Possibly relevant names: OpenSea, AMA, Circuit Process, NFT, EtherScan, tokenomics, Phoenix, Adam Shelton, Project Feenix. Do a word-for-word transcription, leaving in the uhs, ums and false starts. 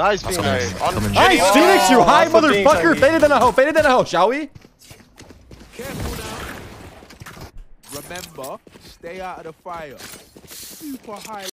Nice, Phoenix. Nice, on nice oh, Phoenix, you high motherfucker. Faded in a hoe. Faded in a hoe, shall we? Careful now. Remember, stay out of the fire. Super high.